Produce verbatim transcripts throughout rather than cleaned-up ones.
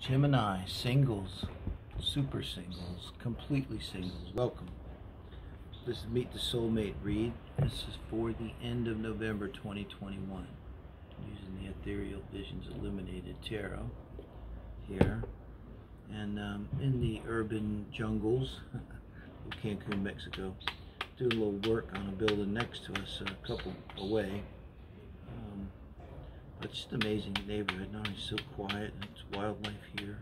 Gemini, singles, super singles, completely singles, welcome. This is Meet the Soulmate read. This is for the end of November twenty twenty-one. Using the Ethereal Visions Illuminated Tarot here. And um, in the urban jungles of Cancun, Mexico. Doing a little work on a building next to us, a couple away. Um, but just an amazing neighborhood. Not only so quiet, and it's wildlife here.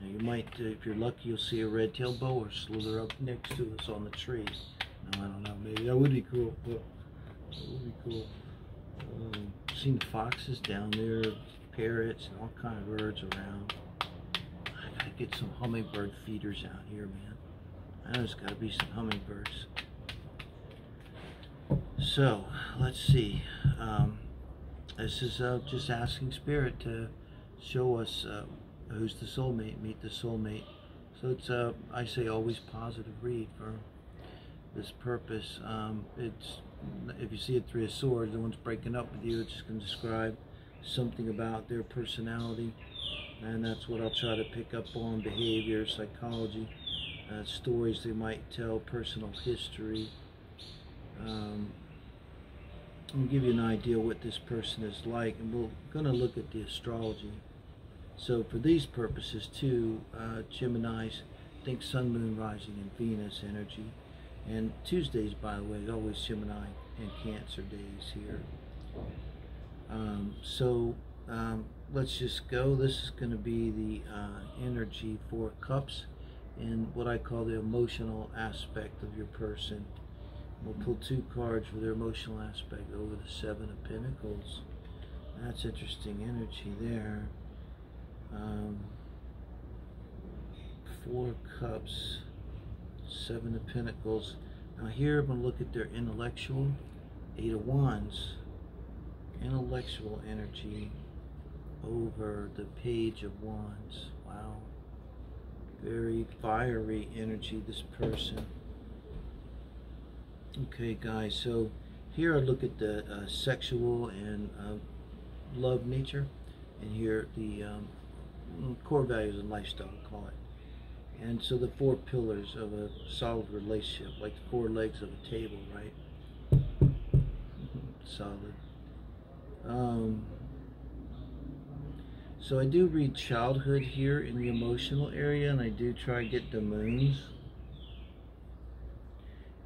Now you might, uh, if you're lucky, you'll see a red-tailed boa slither up next to us on the trees. No, I don't know. Maybe that would be cool. But that would be cool. Um, seen foxes down there, parrots, and all kind of birds around. I gotta get some hummingbird feeders out here, man. I know there's gotta be some hummingbirds. So let's see. Um, this is uh, just asking Spirit to show us. Uh, Who's the soulmate? Meet the soulmate. So it's a, I say, always positive read for this purpose. Um, it's, if you see a Three of Swords, the one's breaking up with you, it's just going to describe something about their personality. And that's what I'll try to pick up on: behavior, psychology, uh, stories they might tell, personal history. Um, I'll give you an idea what this person is like. And we're going to look at the astrology. So for these purposes too, uh, Geminis, think Sun, Moon, Rising, and Venus energy. And Tuesdays, by the way, is always Gemini and Cancer days here. Um, so um, let's just go. This is going to be the uh, energy for Cups and what I call the emotional aspect of your person. We'll pull two cards for their emotional aspect over the Seven of Pentacles. That's interesting energy there. Um, four Cups, Seven of Pentacles. Now here I'm going to look at their intellectual, Eight of Wands, intellectual energy over the Page of Wands. Wow, very fiery energy, this person. Okay guys, so here I look at the uh, sexual and uh, love nature, and here the um, core values and lifestyle, call it. And so the four pillars of a solid relationship, like the four legs of a table, right? Solid. Um, so I do read childhood here in the emotional area, and I do try to get the moons.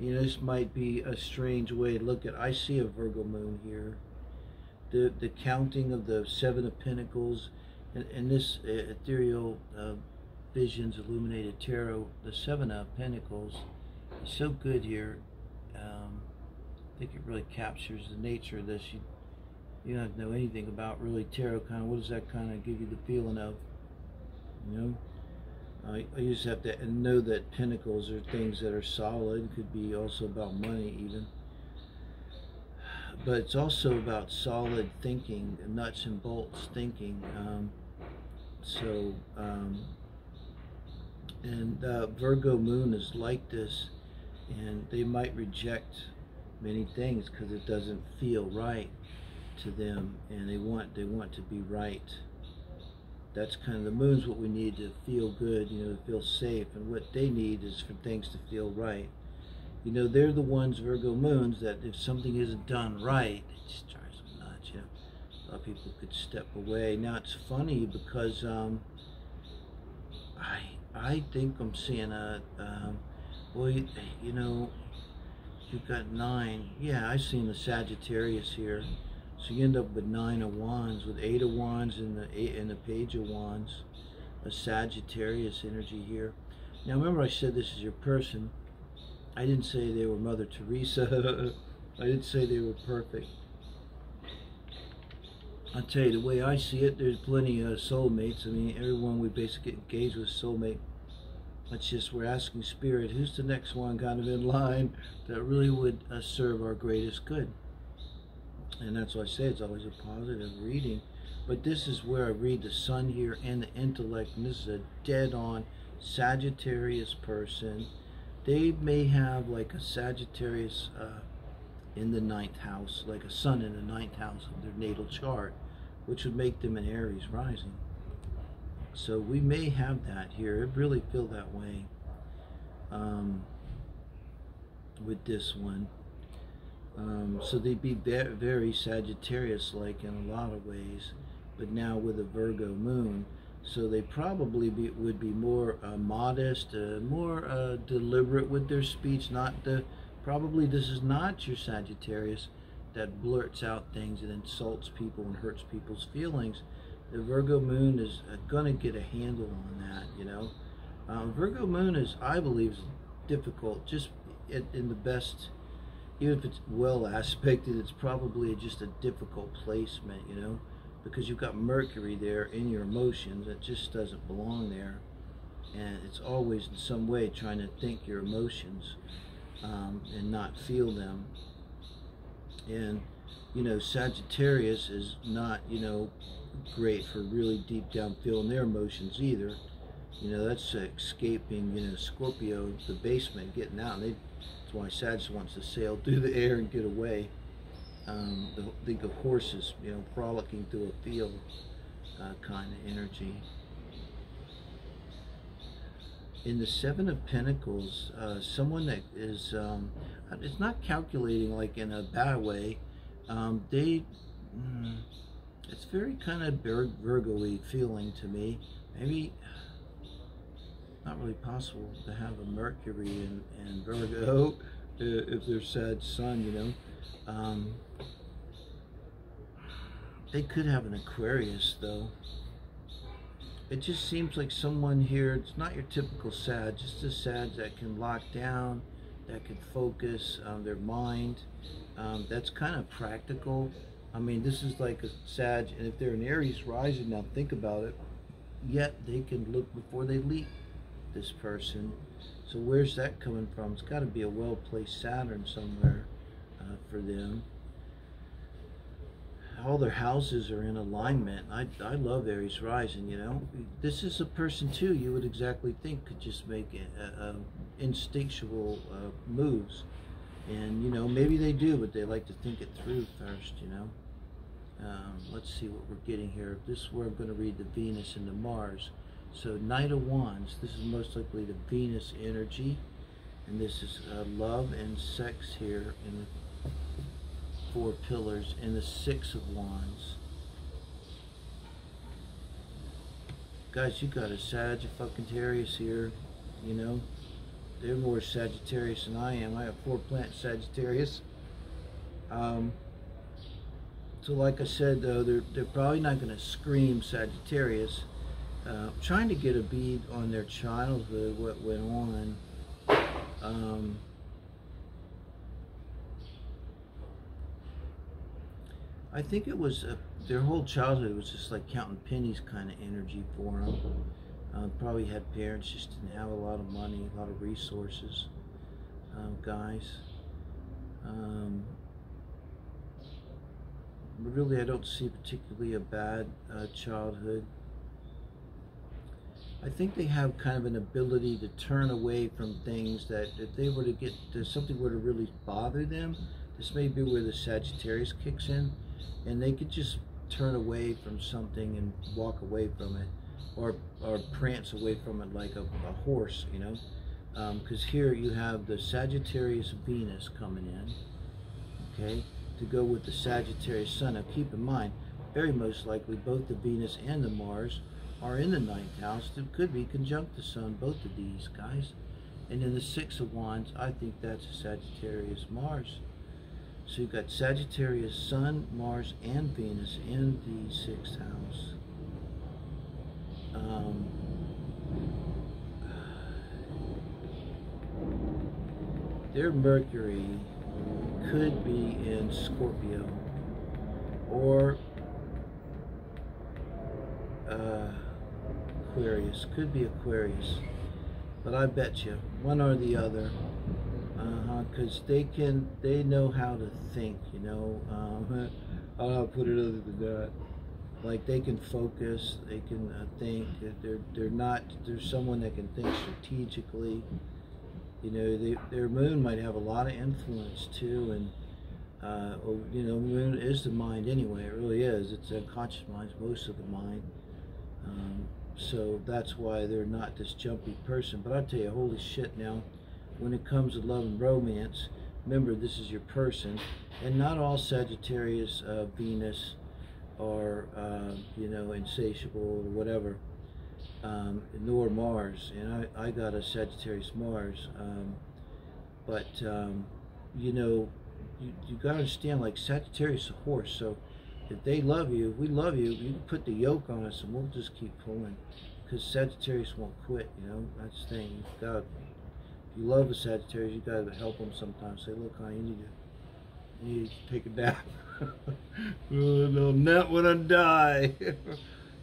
You know, this might be a strange way to look at. I see a Virgo moon here. The the counting of the Seven of Pentacles. In, in this uh, Ethereal uh, Visions Illuminated Tarot, the Seven of Pentacles is so good here. Um, I think it really captures the nature of this. You, you don't have to know anything about really tarot. Kind of, what does that kind of give you the feeling of? You know, I, I just have to know that pentacles are things that are solid. Could be also about money, even. But it's also about solid thinking, nuts and bolts thinking. Um, so, um, and uh, Virgo moon is like this, and they might reject many things because it doesn't feel right to them, and they want they want to be right. That's kind of the moon's what we need to feel good, you know, to feel safe, and what they need is for things to feel right. You know, they're the ones, Virgo moons, that if something isn't done right, it just drives them nuts, you know. A lot of people could step away. Now, it's funny because um, I I think I'm seeing a, um, well, you, you know, you've got nine. Yeah, I've seen the Sagittarius here. So you end up with Nine of Wands, with Eight of Wands and the, eight, and the Page of Wands, a Sagittarius energy here. Now, remember I said this is your person. I didn't say they were Mother Teresa. I didn't say they were perfect. I'll tell you, the way I see it, there's plenty of soulmates. I mean, everyone we basically engage with soulmate. It's just we're asking Spirit, who's the next one kind of in line that really would uh, serve our greatest good? And that's why I say it's always a positive reading. But this is where I read the sun here and the intellect. And this is a dead-on Sagittarius person. They may have like a Sagittarius uh, in the ninth house, like a sun in the ninth house of their natal chart, which would make them an Aries rising. So we may have that here. It really feel that way um, with this one. Um, so they'd be very, very Sagittarius-like in a lot of ways, but now with a Virgo moon. So they probably be, would be more uh, modest, uh, more uh, deliberate with their speech. Not the, probably this is not your Sagittarius that blurts out things and insults people and hurts people's feelings. The Virgo moon is uh, going to get a handle on that, you know. Um, Virgo moon is, I believe, is difficult. Just in, in the best, even if it's well aspected, it's probably just a difficult placement, you know. Because you've got Mercury there in your emotions. It just doesn't belong there. And it's always in some way trying to think your emotions um, and not feel them. And, you know, Sagittarius is not, you know, great for really deep down feeling their emotions either. You know, that's escaping, you know, Scorpio, the basement, getting out. And they, that's why Sag wants to sail through the air and get away. Um, the, think of horses, you know, frolicking through a field uh, kind of energy. In the Seven of Pentacles, uh, someone that is, um, it's not calculating like in a bad way, um, they, mm, it's very kind of Virgo-y feeling to me. Maybe, not really possible to have a Mercury and, and Virgo uh, if they're Sag Sun, you know. Um, they could have an Aquarius though. It just seems like someone here, it's not your typical Sag, just a Sag that can lock down, that can focus on their mind. Um, that's kind of practical. I mean, this is like a Sag, and if they're an Aries rising, now think about it, yet they can look before they leap, this person. So where's that coming from? It's got to be a well-placed Saturn somewhere. Uh, for them, all their houses are in alignment. I, I love Aries rising, you know. This is a person too you would exactly think could just make a, a instinctual uh, moves, and you know, maybe they do, but they like to think it through first, you know. Um, let's see what we're getting here. This is where I'm going to read the Venus and the Mars. So Knight of Wands, this is most likely the Venus energy, and this is uh, love and sex here in the four pillars, and the Six of Wands. Guys, you got a Sagittarius here, you know. They're more Sagittarius than I am. I have four plant Sagittarius. Um, so like I said, though, they're, they're probably not going to scream Sagittarius. Uh, I'm trying to get a bead on their childhood, what went on. Um... I think it was, a, their whole childhood was just like counting pennies kind of energy for them. Um, probably had parents just didn't have a lot of money, a lot of resources, um, guys. Um, really, I don't see particularly a bad uh, childhood. I think they have kind of an ability to turn away from things that if they were to get, if something were to really bother them, this may be where the Sagittarius kicks in. And they could just turn away from something and walk away from it, or or prance away from it like a, a horse, you know, because um, here you have the Sagittarius Venus coming in, okay, to go with the Sagittarius Sun. Now keep in mind, very most likely both the Venus and the Mars are in the ninth house. It could be conjunct the Sun, both of these guys. And then the Six of Wands, I think that's a Sagittarius Mars. So you've got Sagittarius, Sun, Mars, and Venus in the sixth house. Um, their Mercury could be in Scorpio, or uh, Aquarius, could be Aquarius. But I bet you, one or the other. Uh-huh, because they can, they know how to think, you know, um, I don't know how to put it other than that. Like, they can focus, they can uh, think, they're, they're not, they're someone that can think strategically, you know. They, their moon might have a lot of influence too, and, uh, you know, moon is the mind anyway, it really is, it's unconscious mind, most of the mind. Um, So that's why they're not this jumpy person. But I tell you, holy shit now, when it comes to love and romance, remember this is your person. And not all Sagittarius, uh, Venus, are, uh, you know, insatiable or whatever, um, nor Mars. And I, I got a Sagittarius Mars. Um, but, um, you know, you, you got to understand, like, Sagittarius is a horse. So if they love you, if we love you, you can put the yoke on us and we'll just keep pulling. Because Sagittarius won't quit, you know. That's the thing. You've got, if you love a Sagittarius, you've got to help them sometimes. Say, look, honey, you need to. You take it back. Oh, no, not when I die.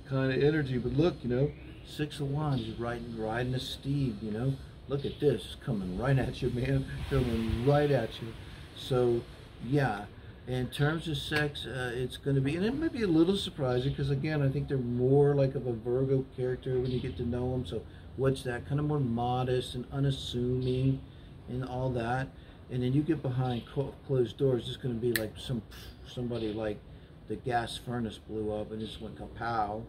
Kind of energy. But look, you know, Six of Wands is riding, riding a steed, you know. Look at this, coming right at you, man. Coming right at you. So, yeah, in terms of sex, uh, it's going to be, and it may be a little surprising because, again, I think they're more like of a Virgo character when you get to know them. So, what's that? Kind of more modest and unassuming and all that. And then you get behind closed doors, it's going to be like some somebody like the gas furnace blew up and just went kapow,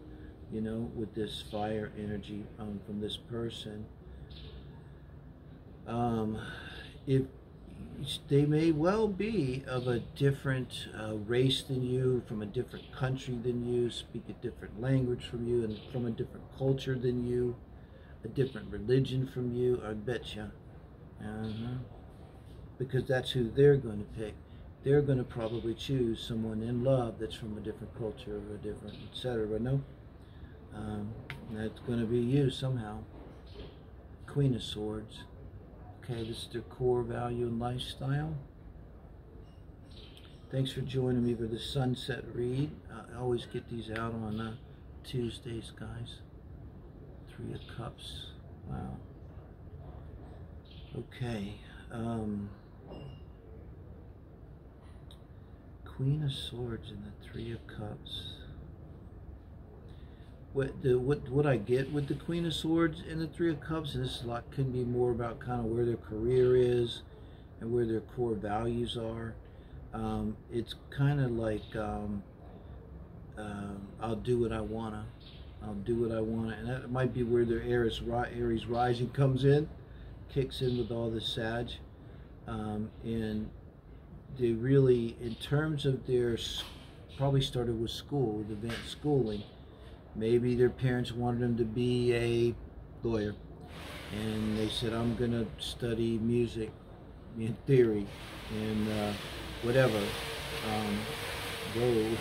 you know, with this fire energy um, from this person. Um, if they may well be of a different uh, race than you, from a different country than you, speak a different language from you, and from a different culture than you, a different religion from you. I bet you. Uh-huh. Because that's who they're going to pick. They're going to probably choose someone in love that's from a different culture or a different, et cetera. No, um, that's going to be you somehow. Queen of Swords. Okay, this is their core value and lifestyle. Thanks for joining me for the Sunset Read. I always get these out on uh, Tuesdays, guys. Three of Cups. Wow. Okay. Um, Queen of Swords and the Three of Cups. What the what what I get with the Queen of Swords and the Three of Cups, and this lot can be more about kind of where their career is and where their core values are. Um, it's kind of like um, um, I'll do what I wanna. I'll do what I wanna, and that might be where their Aries Aries rising comes in, kicks in with all the Sag. Um, and they really, in terms of their, probably started with school, with advanced schooling. Maybe their parents wanted them to be a lawyer, and they said, I'm going to study music in theory and uh, whatever. Um, whoa.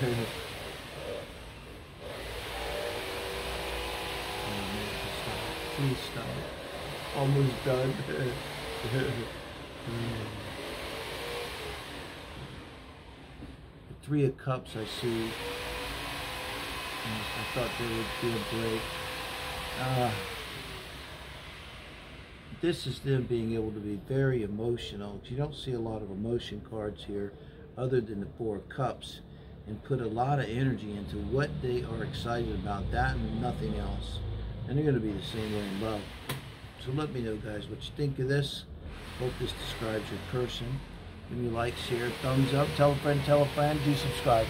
Please stop. Almost done. The Three of Cups I see. I thought there would be a break. Uh, this is them being able to be very emotional. You don't see a lot of emotion cards here other than the Four of Cups, and put a lot of energy into what they are excited about, that and nothing else. And they're going to be the same way in love. So let me know, guys, what you think of this. Hope this describes your person. Give me a like, share, thumbs up, tell a friend, tell a friend, do subscribe.